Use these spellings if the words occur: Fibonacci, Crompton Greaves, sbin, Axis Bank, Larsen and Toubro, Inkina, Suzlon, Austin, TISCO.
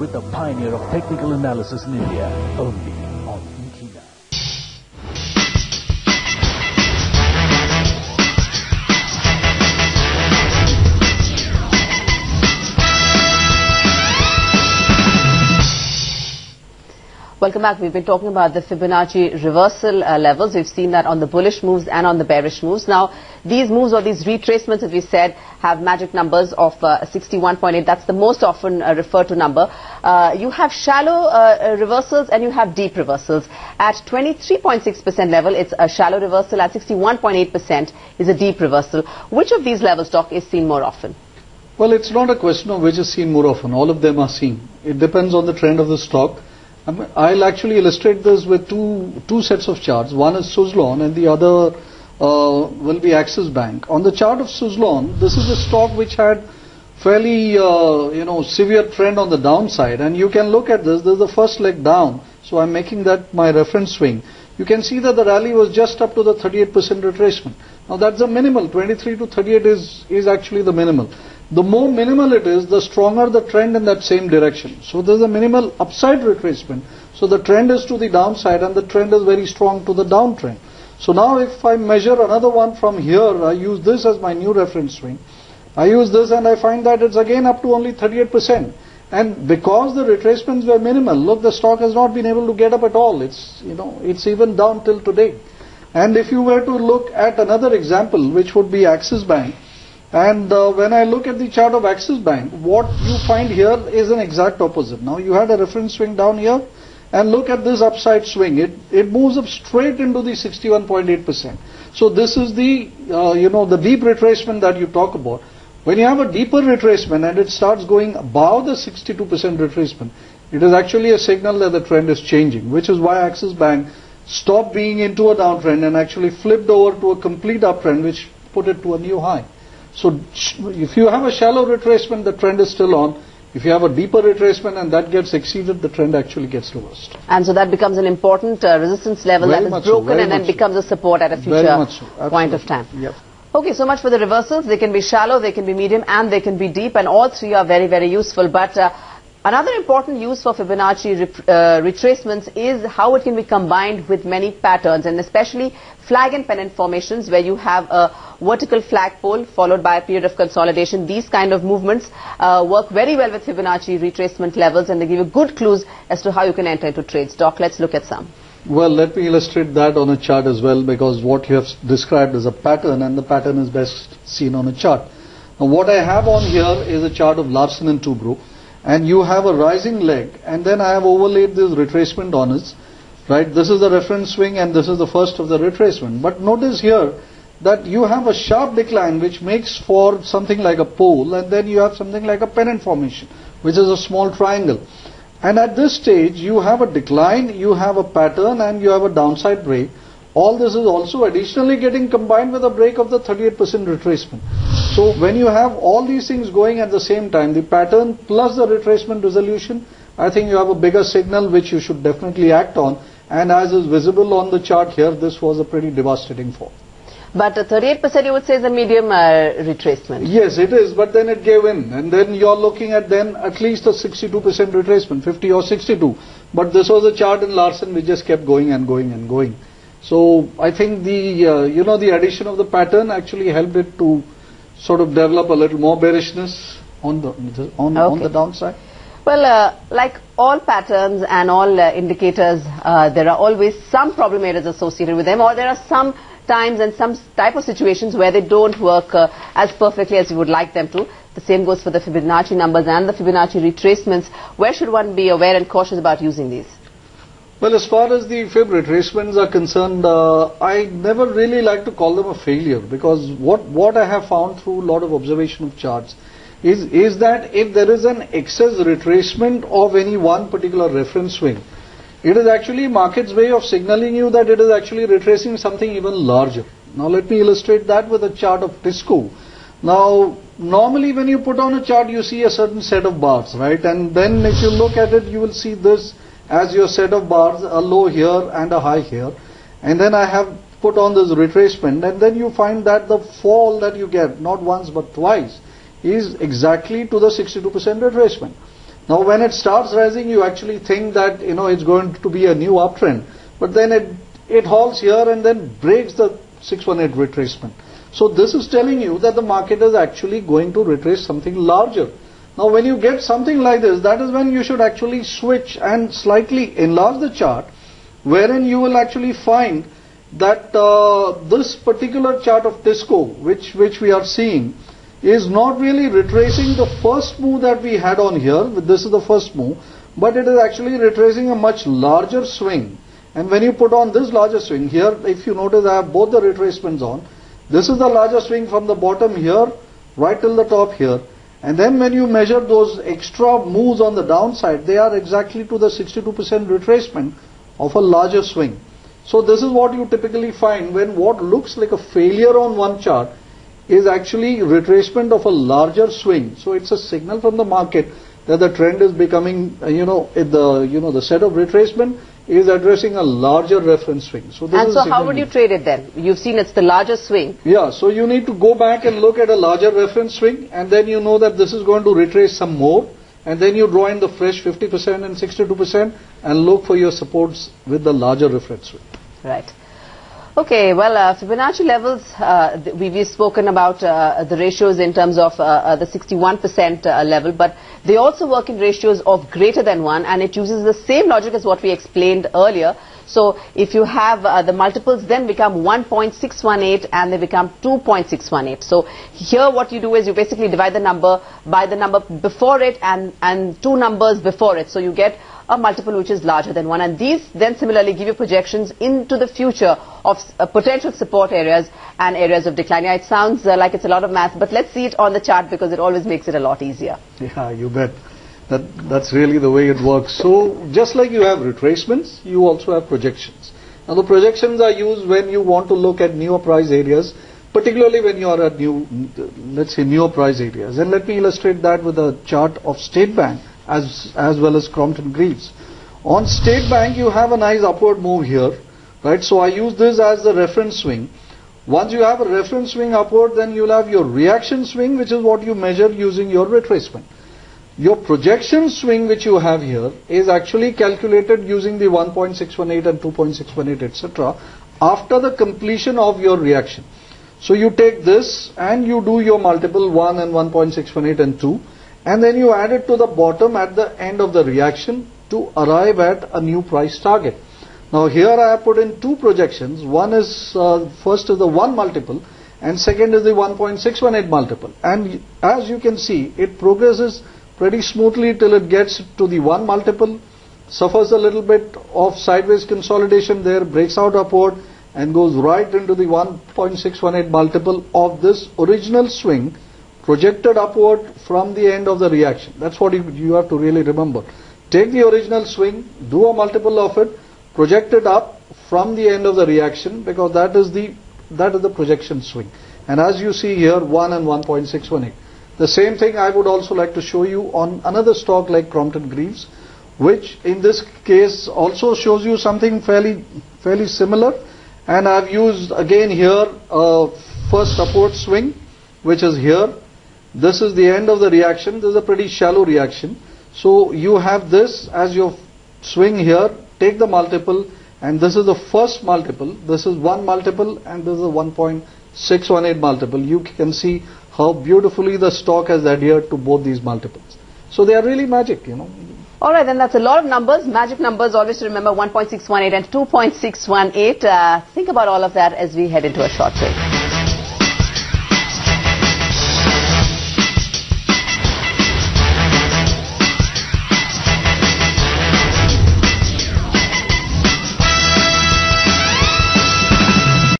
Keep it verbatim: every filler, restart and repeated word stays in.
along with the pioneer of technical analysis in India, only on Inkina. Welcome back. We've been talking about the Fibonacci reversal uh, levels. We've seen that on the bullish moves and on the bearish moves. Now, these moves or these retracements, as we said, have magic numbers of uh, sixty-one point eight. That's the most often uh, referred to number. Uh, you have shallow uh, reversals and you have deep reversals. At twenty-three point six percent level, it's a shallow reversal. At sixty-one point eight percent is a deep reversal. Which of these levels, Doc, is seen more often? Well, it's not a question of which is seen more often. All of them are seen. It depends on the trend of the stock. I'll actually illustrate this with two, two sets of charts. One is Suzlon and the other uh, will be Axis Bank. On the chart of Suzlon, this is a stock which had fairly uh, you know, severe trend on the downside. And you can look at this. This is the first leg down. So I'm making that my reference swing. You can see that the rally was just up to the thirty-eight percent retracement. Now that's the minimal. twenty-three to thirty-eight is, is actually the minimal. The more minimal it is, the stronger the trend in that same direction. So there's a minimal upside retracement. So the trend is to the downside and the trend is very strong to the downtrend. So now if I measure another one from here, I use this as my new reference swing. I use this and I find that it's again up to only thirty-eight percent. And because the retracements were minimal, look, the stock has not been able to get up at all. It's, you know, it's even down till today. And if you were to look at another example, which would be Axis Bank, and uh, when I look at the chart of Axis Bank, what you find here is an exact opposite. Now you had a reference swing down here, and look at this upside swing. It it moves up straight into the sixty-one point eight percent. So this is the uh, you know the deep retracement that you talk about. When you have a deeper retracement and it starts going above the sixty-two percent retracement, it is actually a signal that the trend is changing, which is why Axis Bank stopped being into a downtrend and actually flipped over to a complete uptrend, which put it to a new high. So if you have a shallow retracement, the trend is still on. If you have a deeper retracement and that gets exceeded, the trend actually gets reversed. And so that becomes an important uh, resistance level that is broken and then becomes a support at a future point of time. Yep. Okay, so much for the reversals. They can be shallow, they can be medium, and they can be deep, and all three are very, very useful. But uh, another important use for Fibonacci re uh, retracements is how it can be combined with many patterns, and especially flag and pennant formations where you have a vertical flagpole followed by a period of consolidation. These kind of movements uh, work very well with Fibonacci retracement levels, and they give you good clues as to how you can enter into trades. Doc, let's look at some. Well, let me illustrate that on a chart as well, because what you have described is a pattern, and the pattern is best seen on a chart. Now, what I have on here is a chart of Larsen and Toubro, and you have a rising leg, and then I have overlaid this retracement on it. Right, this is the reference swing and this is the first of the retracement. But notice here that you have a sharp decline which makes for something like a pole, and then you have something like a pennant formation, which is a small triangle. And at this stage you have a decline, you have a pattern, and you have a downside break. All this is also additionally getting combined with a break of the thirty-eight percent retracement. So when you have all these things going at the same time, the pattern plus the retracement resolution, I think you have a bigger signal which you should definitely act on. And as is visible on the chart here, this was a pretty devastating fall. But uh, thirty-eight percent you would say is a medium uh, retracement. Yes, it is, but then it gave in. And then you're looking at then at least a sixty-two percent retracement, fifty or sixty-two. But this was a chart in Larsen which just kept going and going and going. So I think the, uh, you know, the addition of the pattern actually helped it to sort of develop a little more bearishness on the, on, okay. on the downside. Well, uh, like all patterns and all uh, indicators, uh, there are always some problem areas associated with them, or there are some times and some type of situations where they don't work uh, as perfectly as you would like them to. The same goes for the Fibonacci numbers and the Fibonacci retracements. Where should one be aware and cautious about using these? Well, as far as the Fib retracements are concerned, uh, I never really like to call them a failure, because what, what I have found through a lot of observation of charts Is, is that if there is an excess retracement of any one particular reference swing, it is actually market's way of signaling you that it is actually retracing something even larger. Now let me illustrate that with a chart of TISCO. Now normally when you put on a chart you see a certain set of bars, right? And then if you look at it you will see this as your set of bars, a low here and a high here. And then I have put on this retracement, and then you find that the fall that you get, not once but twice, is exactly to the sixty-two percent retracement. Now when it starts rising, you actually think that, you know, it's going to be a new uptrend, but then it it halts here and then breaks the six one eight retracement. So this is telling you that the market is actually going to retrace something larger. Now when you get something like this, that is when you should actually switch and slightly enlarge the chart, wherein you will actually find that uh, this particular chart of TISCO, which which we are seeing, is not really retracing the first move that we had on here. This is the first move, but it is actually retracing a much larger swing. And when you put on this larger swing here, if you notice, I have both the retracements on. This is the larger swing from the bottom here, right till the top here. And then when you measure those extra moves on the downside, they are exactly to the sixty-two percent retracement of a larger swing. So this is what you typically find when what looks like a failure on one chart is actually retracement of a larger swing. So it's a signal from the market that the trend is becoming, you know, the you know the set of retracement is addressing a larger reference swing. So this and is so how would you trade it then? You've seen it's the larger swing. Yeah, so you need to go back and look at a larger reference swing, and then you know that this is going to retrace some more, and then you draw in the fresh fifty percent and sixty-two percent and look for your supports with the larger reference swing. Right. Okay, well, uh, Fibonacci levels, uh, we, we've spoken about uh, the ratios in terms of uh, uh, the sixty-one percent uh, level, but they also work in ratios of greater than one, and it uses the same logic as what we explained earlier. So if you have uh, the multiples then become one point six one eight and they become two point six one eight. So here what you do is you basically divide the number by the number before it and, and two numbers before it. So you get a multiple which is larger than one. And these then similarly give you projections into the future of uh, potential support areas and areas of decline. Yeah, it sounds uh, like it's a lot of math, but let's see it on the chart because it always makes it a lot easier. Yeah, you bet. That, that's really the way it works. So just like you have retracements, you also have projections. Now the projections are used when you want to look at newer price areas, particularly when you are at new, let's say newer price areas. And let me illustrate that with a chart of State Bank as, as well as Crompton Greaves. On State Bank, you have a nice upward move here, right? So I use this as the reference swing. Once you have a reference swing upward, then you'll have your reaction swing, which is what you measure using your retracement. Your projection swing which you have here is actually calculated using the one point six one eight and two point six one eight, et cetera after the completion of your reaction. So you take this and you do your multiple one and one point six one eight and two, and then you add it to the bottom at the end of the reaction to arrive at a new price target. Now here I have put in two projections. One is, uh, first is the one multiple and second is the one point six one eight multiple. And as you can see, it progresses pretty smoothly till it gets to the one multiple, suffers a little bit of sideways consolidation there, breaks out upward and goes right into the one point six one eight multiple of this original swing projected upward from the end of the reaction. That's what you, you have to really remember. Take the original swing, do a multiple of it, project it up from the end of the reaction, because that is the, that is the projection swing. And as you see here, one and one point six one eight. The same thing I would also like to show you on another stock like Crompton Greaves, which in this case also shows you something fairly fairly similar. And I've used again here a first upward swing, which is here. This is the end of the reaction. This is a pretty shallow reaction. So you have this as your swing here. Take the multiple, and this is the first multiple. This is one multiple, and this is a one point six one eight multiple. You can see how beautifully the stock has adhered to both these multiples. So they are really magic, you know. All right, then that's a lot of numbers, magic numbers. Always remember one point six one eight and two point six one eight. Uh, think about all of that as we head into a short break.